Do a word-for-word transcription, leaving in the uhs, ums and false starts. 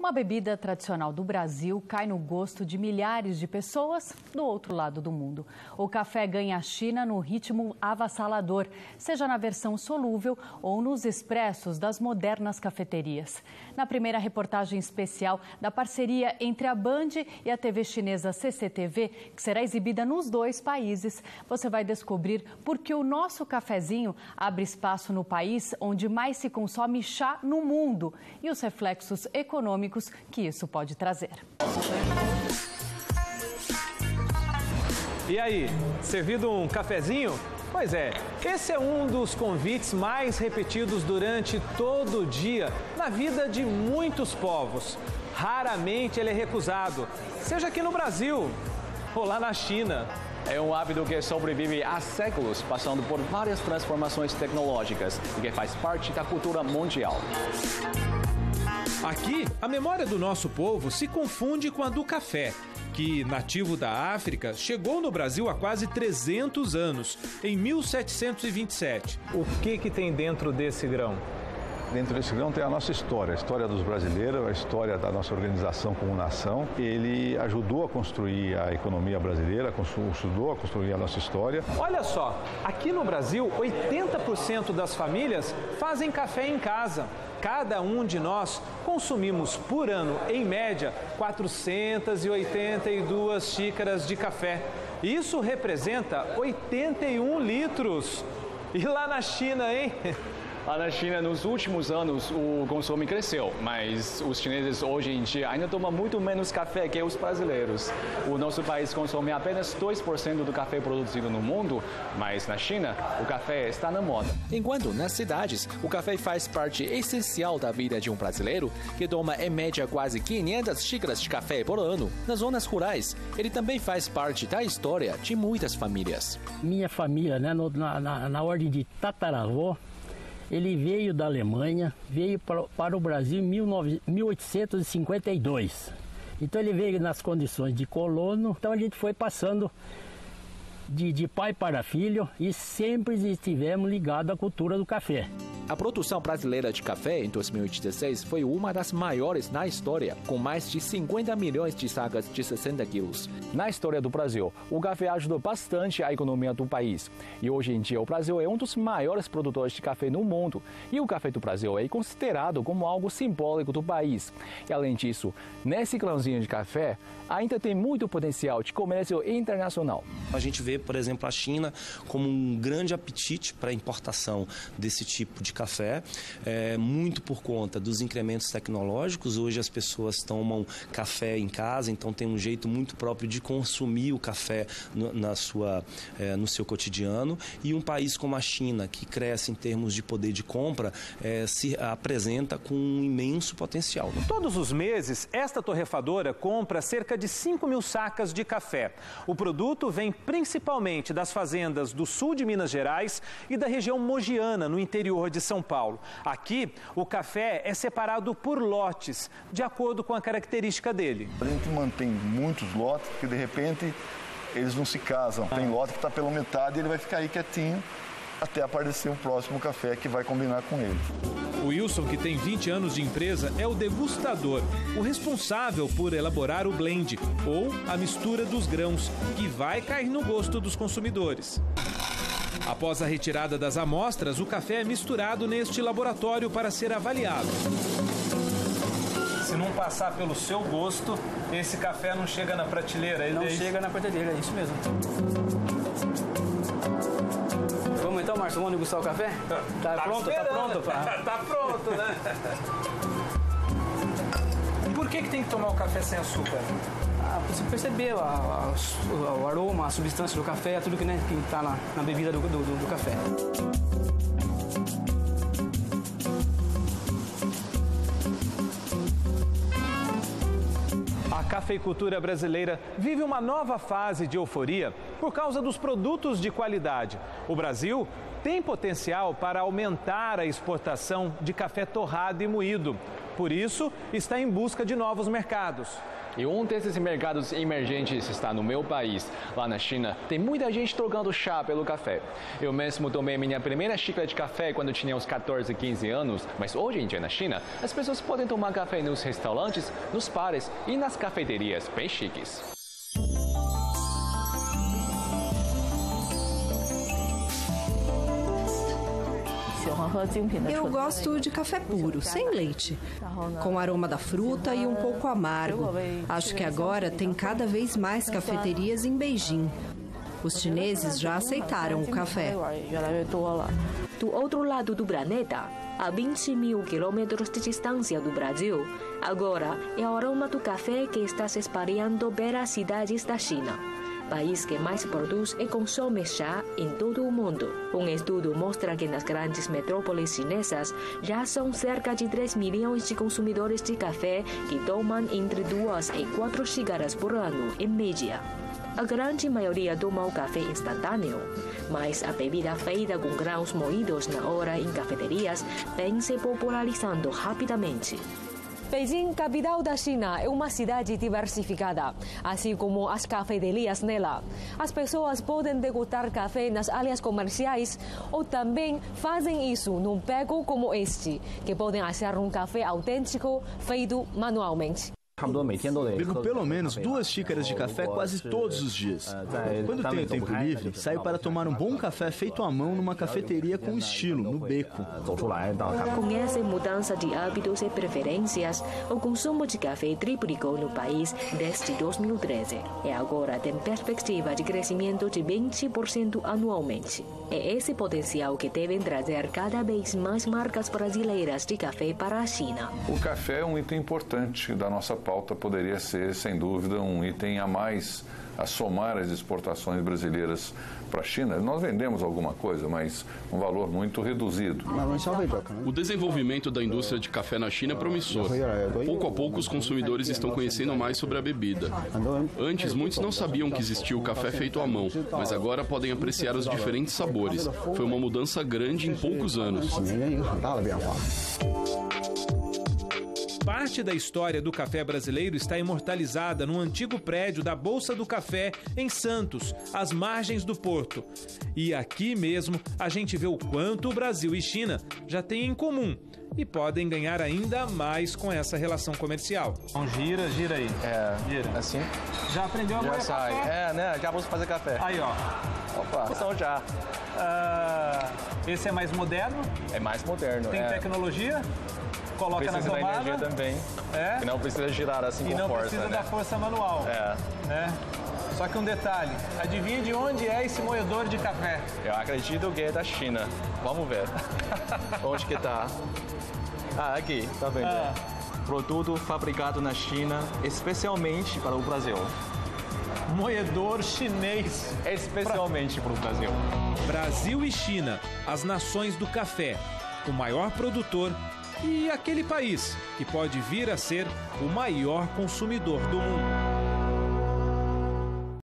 Uma bebida tradicional do Brasil cai no gosto de milhares de pessoas do outro lado do mundo. O café ganha a China no ritmo avassalador, seja na versão solúvel ou nos expressos das modernas cafeterias. Na primeira reportagem especial da parceria entre a Band e a T V chinesa C C T V, que será exibida nos dois países, você vai descobrir por que o nosso cafezinho abre espaço no país onde mais se consome chá no mundo e os reflexos econômicos que isso pode trazer. E aí, servido um cafezinho? Pois é, esse é um dos convites mais repetidos durante todo o dia na vida de muitos povos. Raramente ele é recusado, seja aqui no Brasil ou lá na China. É um hábito que sobrevive há séculos, passando por várias transformações tecnológicas e que faz parte da cultura mundial. Aqui, a memória do nosso povo se confunde com a do café, que, nativo da África, chegou no Brasil há quase trezentos anos, em mil setecentos e vinte e sete. O que que tem dentro desse grão? Dentro desse grão tem a nossa história, a história dos brasileiros, a história da nossa organização como nação. Ele ajudou a construir a economia brasileira, ajudou a construir a nossa história. Olha só, aqui no Brasil, oitenta por cento das famílias fazem café em casa. Cada um de nós consumimos por ano, em média, quatrocentas e oitenta e duas xícaras de café. Isso representa oitenta e um litros. E lá na China, hein? Lá na China, nos últimos anos, o consumo cresceu, mas os chineses hoje em dia ainda tomam muito menos café que os brasileiros. O nosso país consome apenas dois por cento do café produzido no mundo, mas na China, o café está na moda. Enquanto nas cidades, o café faz parte essencial da vida de um brasileiro, que toma em média quase quinhentas xícaras de café por ano. Nas zonas rurais, ele também faz parte da história de muitas famílias. Minha família, né, na, na, na ordem de tataravó, ele veio da Alemanha, veio para o Brasil em mil oitocentos e cinquenta e dois. Então ele veio nas condições de colono, então a gente foi passando de, de pai para filho e sempre estivemos ligados à cultura do café. A produção brasileira de café em dois mil e dezesseis foi uma das maiores na história, com mais de cinquenta milhões de sacas de sessenta quilos. Na história do Brasil, o café ajudou bastante a economia do país. E hoje em dia, o Brasil é um dos maiores produtores de café no mundo. E o café do Brasil é considerado como algo simbólico do país. E além disso, nesse grãozinho de café, ainda tem muito potencial de comércio internacional. A gente vê, por exemplo, a China como um grande apetite para a importação desse tipo de café. Café, é, muito por conta dos incrementos tecnológicos. Hoje as pessoas tomam café em casa, então tem um jeito muito próprio de consumir o café no, na sua, é, no seu cotidiano. E um país como a China, que cresce em termos de poder de compra, é, se apresenta com um imenso potencial. Todos os meses, esta torrefadora compra cerca de cinco mil sacas de café. O produto vem principalmente das fazendas do sul de Minas Gerais e da região mogiana, no interior de São Paulo. São Paulo. Aqui, o café é separado por lotes, de acordo com a característica dele. A gente mantém muitos lotes, porque de repente eles não se casam. Tem lote que está pela metade e ele vai ficar aí quietinho até aparecer um próximo café que vai combinar com ele. O Wilson, que tem vinte anos de empresa, é o degustador, o responsável por elaborar o blend, ou a mistura dos grãos, que vai cair no gosto dos consumidores. Após a retirada das amostras, o café é misturado neste laboratório para ser avaliado. Se não passar pelo seu gosto, esse café não chega na prateleira. Ele não é chega isso? na prateleira, é isso mesmo. Vamos então, Márcio, vamos degustar o café? Tá, tá pronto? Tá pronto, pá. Tá pronto, né? Por que que tem que tomar o café sem açúcar? Ah, você percebeu a, a, o aroma, a substância do café, tudo que né, está na, na bebida do, do, do café. A cafeicultura brasileira vive uma nova fase de euforia por causa dos produtos de qualidade. O Brasil tem potencial para aumentar a exportação de café torrado e moído. por isso, está em busca de novos mercados. E um desses mercados emergentes está no meu país. Lá na China, tem muita gente trocando chá pelo café. Eu mesmo tomei minha primeira xícara de café quando tinha uns quatorze, quinze anos. Mas hoje em dia, na China, as pessoas podem tomar café nos restaurantes, nos bares e nas cafeterias bem chiques. Eu gosto de café puro, sem leite, com aroma da fruta e um pouco amargo. Acho que agora tem cada vez mais cafeterias em Beijing. Os chineses já aceitaram o café. Do outro lado do planeta, a vinte mil quilômetros de distância do Brasil, agora é o aroma do café que está se espalhando pelas cidades da China. País que mais produz e consome chá em todo o mundo. Um estudo mostra que nas grandes metrópoles chinesas já são cerca de três milhões de consumidores de café que tomam entre duas e quatro xícaras por ano, em média. A grande maioria toma o café instantâneo, mas a bebida feita com grãos moídos na hora em cafeterias vem se popularizando rapidamente. Beijing, capital da China, é uma cidade diversificada, assim como as cafeterias nela. As pessoas podem degustar café nas áreas comerciais ou também fazem isso num beco como este, que podem achar um café autêntico feito manualmente. Bebo pelo menos duas xícaras de café quase todos os dias. Quando tenho tempo livre, saio para tomar um bom café feito à mão numa cafeteria com estilo, no beco. Com essa mudança de hábitos e preferências, o consumo de café triplicou no país desde dois mil e treze e agora tem perspectiva de crescimento de vinte por cento anualmente. É esse potencial que devem trazer cada vez mais marcas brasileiras de café para a China. O café é um item importante da nossa própria. Pauta poderia ser, sem dúvida, um item a mais a somar as exportações brasileiras para a China. Nós vendemos alguma coisa, mas um valor muito reduzido. O desenvolvimento da indústria de café na China é promissor. Pouco a pouco, os consumidores estão conhecendo mais sobre a bebida. Antes, muitos não sabiam que existia o café feito à mão, mas agora podem apreciar os diferentes sabores. Foi uma mudança grande em poucos anos. Parte da história do café brasileiro está imortalizada num antigo prédio da Bolsa do Café, em Santos, às margens do porto. E aqui mesmo a gente vê o quanto o Brasil e China já têm em comum e podem ganhar ainda mais com essa relação comercial. Então gira, gira aí. É, gira. Assim. Já aprendeu a fazer café? É, né? Já vou fazer café. Aí, ó. Opa. Então já. Uh, esse é mais moderno? É mais moderno. Tem é. tecnologia? Coloca precisa na tomada. Precisa da energia também. É? E não precisa girar assim com força, né? E não precisa da força manual. É. Né? Só que um detalhe. Adivinha de onde é esse moedor de café? Eu acredito que é da China. Vamos ver. Onde que tá? Ah, aqui. Tá vendo? Ah. Produto fabricado na China, especialmente para o Brasil. Moedor chinês. Especialmente para o Brasil. Brasil e China, as nações do café. O maior produtor... E aquele país que pode vir a ser o maior consumidor do mundo.